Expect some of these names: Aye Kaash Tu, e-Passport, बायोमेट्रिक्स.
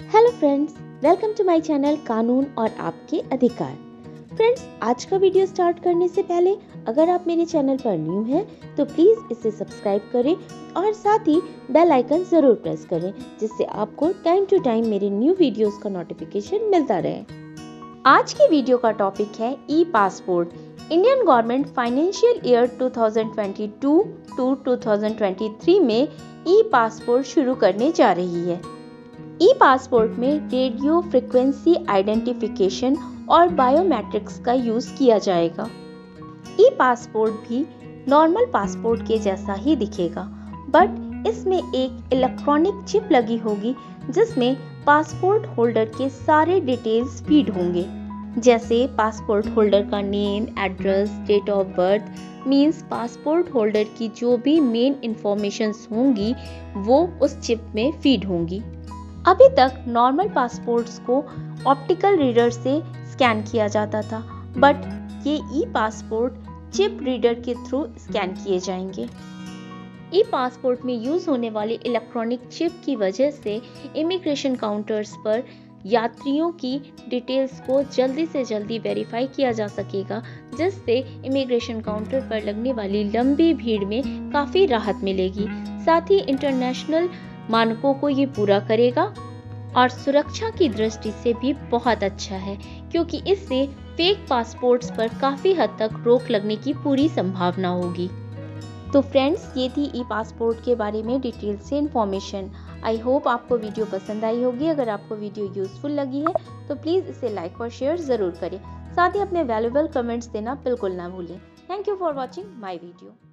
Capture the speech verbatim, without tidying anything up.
Hello friends, welcome to my channel कानून और आपके अधिकार। फ्रेंड्स, आज का वीडियो स्टार्ट करने से पहले अगर आप मेरे चैनल पर न्यू हैं तो प्लीज़ इसे सब्सक्राइब करें और साथ ही बेल आइकन ज़रूर प्रेस करें, जिससे आपको टाइम टू टाइम मेरे न्यू वीडियोस का नोटिफिकेशन मिलता रहे। आज की वीडियो का टॉपिक है ई passport. Indian government financial year two thousand twenty two two thousand twenty three में ई पासपोर्ट शुरू करने जा रही है। ई पासपोर्ट में रेडियो फ्रिक्वेंसी आइडेंटिफिकेशन और बायोमेट्रिक्स का यूज किया जाएगा। ई पासपोर्ट भी नॉर्मल पासपोर्ट के जैसा ही दिखेगा, बट इसमें एक इलेक्ट्रॉनिक चिप लगी होगी जिसमें पासपोर्ट होल्डर के सारे डिटेल्स फीड होंगे, जैसे पासपोर्ट होल्डर का name, address, date of birth, means passport holder की जो भी मेन इंफॉर्मेशंस होंगी वो उस चिप में फीड होंगी। अभी तक नॉर्मल पासपोर्ट्स को ऑप्टिकल रीडर से स्कैन किया जाता था, बट ये ई पासपोर्ट चिप रीडर के थ्रू स्कैन किए जाएंगे। ई पासपोर्ट में यूज़ होने वाले इलेक्ट्रॉनिक चिप की वजह से इमिग्रेशन काउंटर्स पर यात्रियों की डिटेल्स को जल्दी से जल्दी वेरीफाई किया जा सकेगा, जिससे इमिग्रेशन काउंटर पर लगने वाली लंबी भीड़ में काफ़ी राहत मिलेगी। साथ ही इंटरनेशनल मानकों को ये पूरा करेगा और सुरक्षा की दृष्टि से भी बहुत अच्छा है, क्योंकि इससे फेक पासपोर्ट्स पर काफ़ी हद तक रोक लगने की पूरी संभावना होगी। तो फ्रेंड्स, ये थी ई पासपोर्ट के बारे में डिटेल से इन्फॉर्मेशन। आई होप आपको वीडियो पसंद आई होगी। अगर आपको वीडियो यूजफुल लगी है तो प्लीज़ इसे लाइक और शेयर ज़रूर करें। साथ ही अपने वैल्यूएबल कमेंट्स देना बिल्कुल ना भूलें। Thank you for watching my video.